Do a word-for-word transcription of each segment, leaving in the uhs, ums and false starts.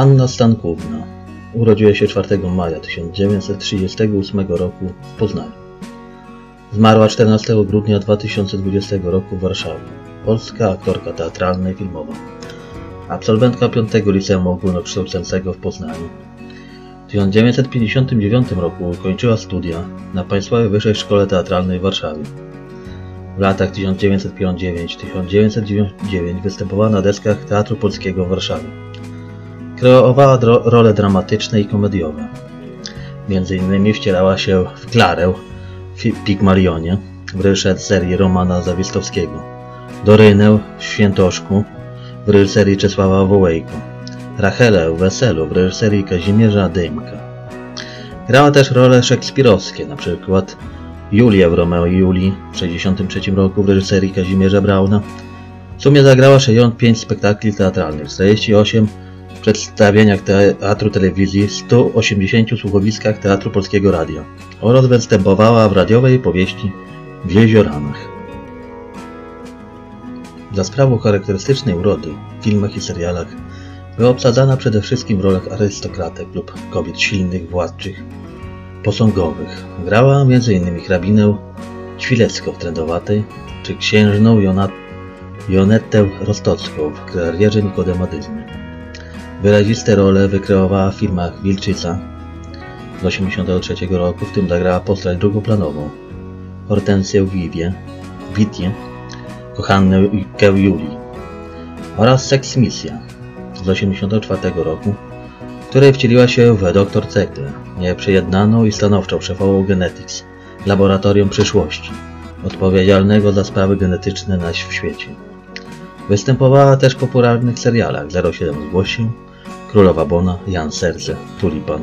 Anna Stankówna urodziła się czwartego maja tysiąc dziewięćset trzydziestego ósmego roku w Poznaniu. Zmarła czternastego grudnia dwa tysiące dwudziestego roku w Warszawie. Polska aktorka teatralna i filmowa. Absolwentka piątego Liceum Ogólnokształcącego w Poznaniu. W tysiąc dziewięćset pięćdziesiątym dziewiątym roku ukończyła studia na Państwowej Wyższej Szkole Teatralnej w Warszawie. W latach tysiąc dziewięćset pięćdziesiątym dziewiątym do tysiąc dziewięćset dziewięćdziesiątego dziewiątego występowała na deskach Teatru Polskiego w Warszawie. Kreowała dro- role dramatyczne i komediowe. Między innymi wcielała się w Klarę w Pigmalionie, w reżyserii Romana Zawistowskiego, Dorynę w Świętoszku, w reżyserii Czesława Wołejko, Rachelę w Weselu, w reżyserii Kazimierza Dymka. Grała też role szekspirowskie, np. Julię w Romeo i Julii w tysiąc dziewięćset sześćdziesiątym trzecim roku w reżyserii Kazimierza Brauna. W sumie zagrała sześćdziesiąt pięć spektakli teatralnych, czterdzieści osiem w przedstawieniach Teatru Telewizji, w stu osiemdziesięciu słuchowiskach Teatru Polskiego Radia oraz występowała w radiowej powieści w Jezioranach. Za sprawą charakterystycznej urody w filmach i serialach była obsadzana przede wszystkim w rolach arystokratek lub kobiet silnych, władczych, posągowych. Grała m.in. hrabinę Ćwilecką w Trędowatej czy księżną Jonetę Rostocką w Karierze Nikodema Dyzmy. Wyraziste role wykreowała w filmach Wilczyca z tysiąc dziewięćset osiemdziesiątego trzeciego roku, w tym zagrała postać drugoplanową Hortensję Wiwie, Witię, Kochannę Julii oraz Seksmisja z tysiąc dziewięćset osiemdziesiątego czwartego roku, w której wcieliła się w doktor Cekiel, nieprzyjednaną i stanowczą szefową Genetics, laboratorium przyszłości, odpowiedzialnego za sprawy genetyczne na świecie. Występowała też w popularnych serialach zero siedem zgłoś się, Królowa Bona Jan Serce, Tulipan,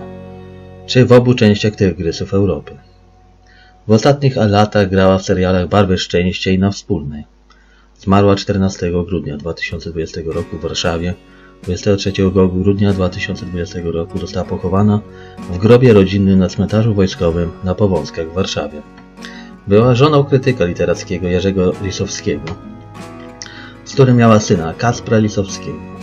czy w obu częściach Tygrysów Europy. W ostatnich latach grała w serialach Barwy Szczęścia i Na Wspólnej. Zmarła czternastego grudnia dwa tysiące dwudziestego roku w Warszawie. dwudziestego trzeciego grudnia dwa tysiące dwudziestego roku została pochowana w grobie rodzinnym na cmentarzu wojskowym na Powązkach w Warszawie. Była żoną krytyka literackiego Jerzego Lisowskiego, z którym miała syna Kaspra Lisowskiego.